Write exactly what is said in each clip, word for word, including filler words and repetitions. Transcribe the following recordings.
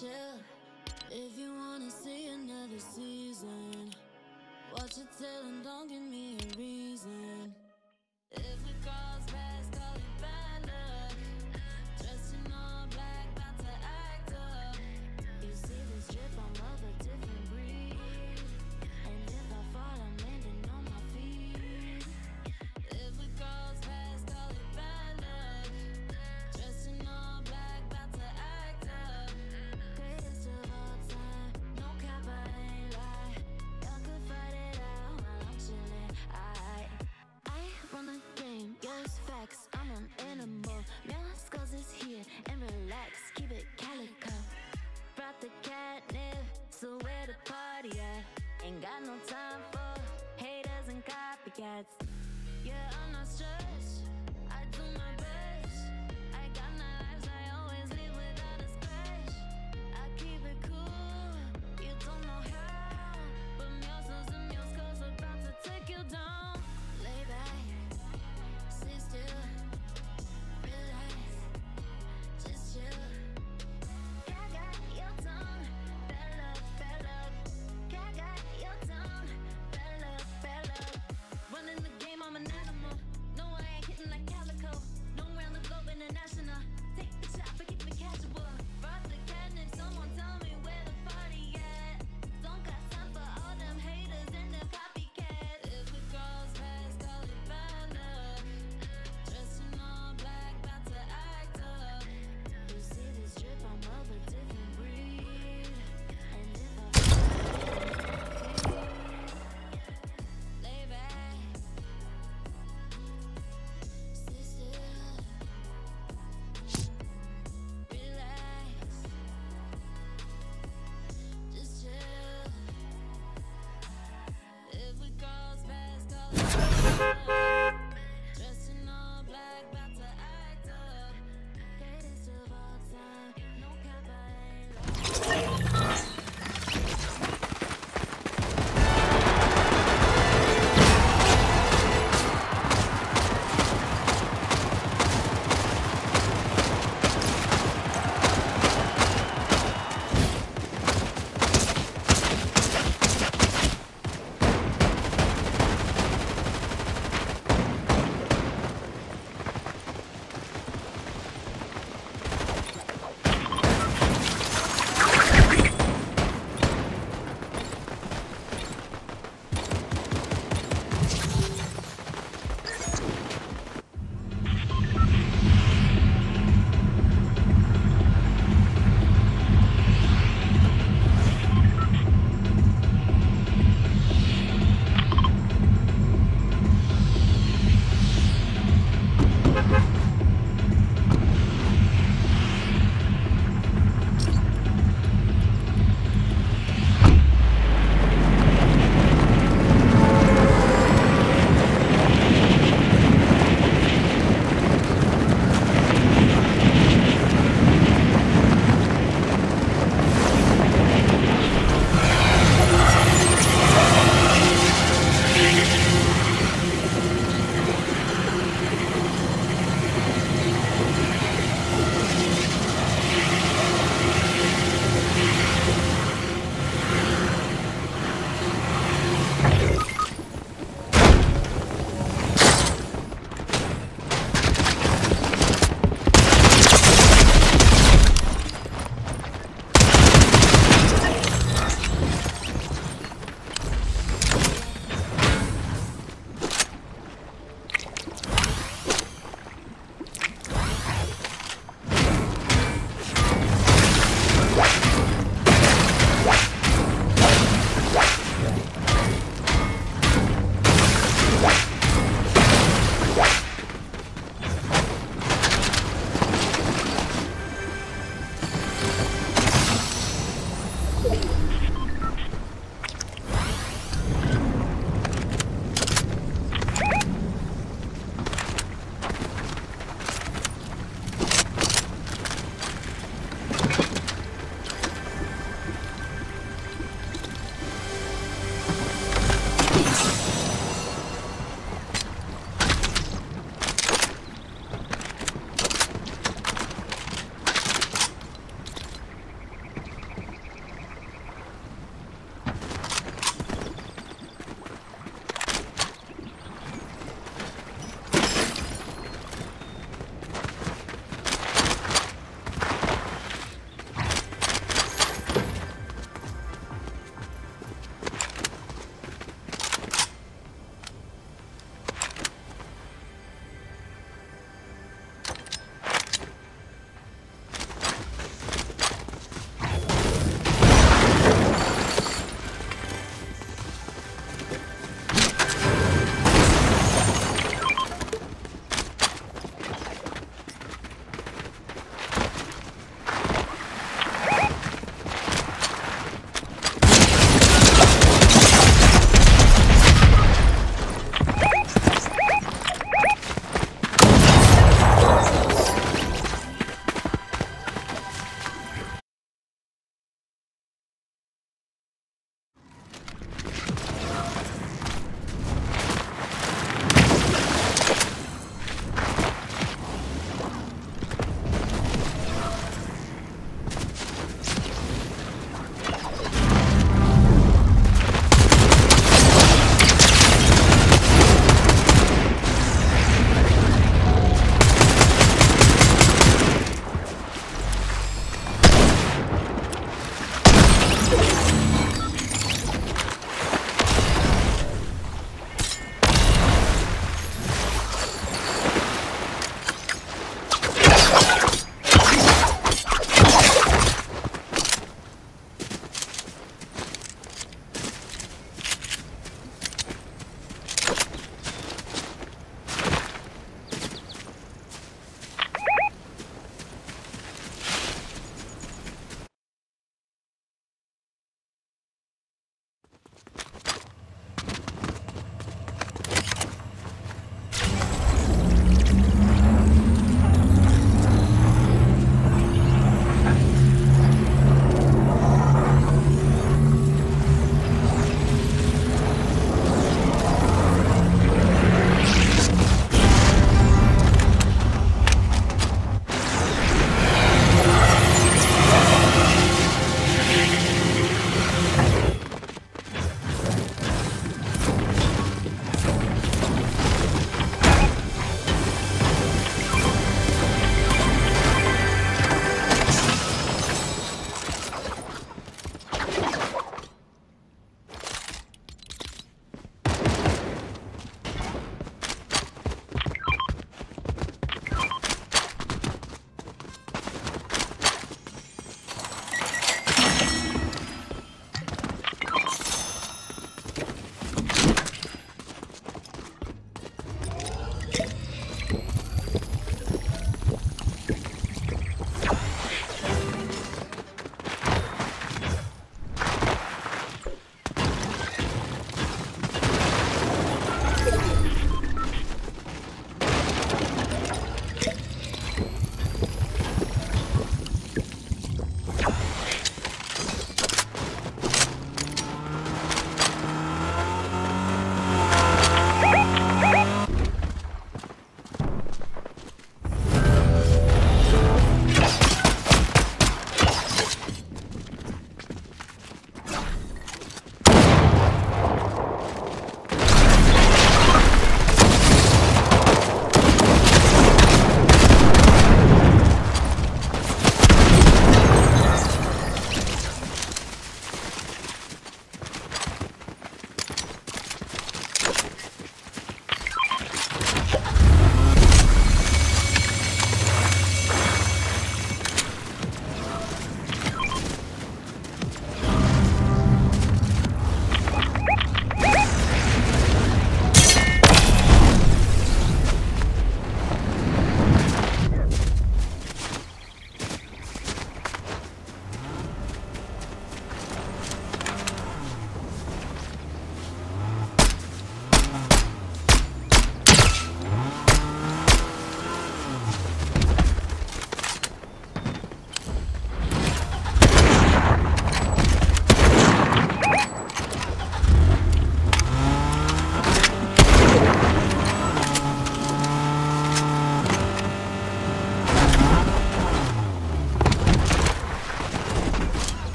chill. If you wanna see another season, watch it till and don't give me a reason. If it goes past, call it bad luck. Dressed in all black, about to act up. You see this drip, I'm of a different breed. And if I fall, I'm landing on my feet. If it goes past, call it bad luck. Dressed in all black, about to act up. Greatest of all time, no cap, I ain't lie. Y'all could fight it out while I'm chillin', I I run the game, yes, facts, I'm an animal. Now skulls is here, and relax, keep it calico. Brought the catnip, so where the party at? Ain't got no time for haters and copycats. Yeah, I'm not stressed, I do my best. I got my lives, I always live without a scratch. I keep it cool, you don't know how, but muscles and muscles about to take you down. Lay back, sit still, relax, just chill. Gaga your tongue, bella, bella. Gaga your tongue, bella, bella. Running the game, I'm an animal. No, I ain't hitting like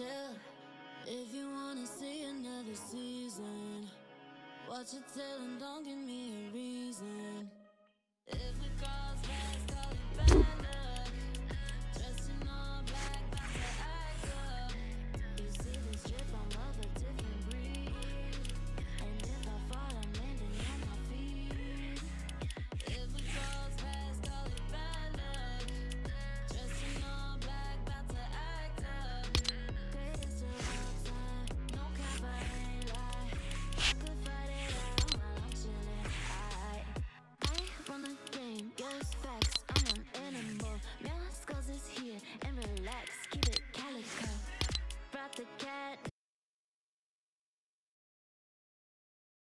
chill. If you wanna see another season, watch it till and don't give me a reason.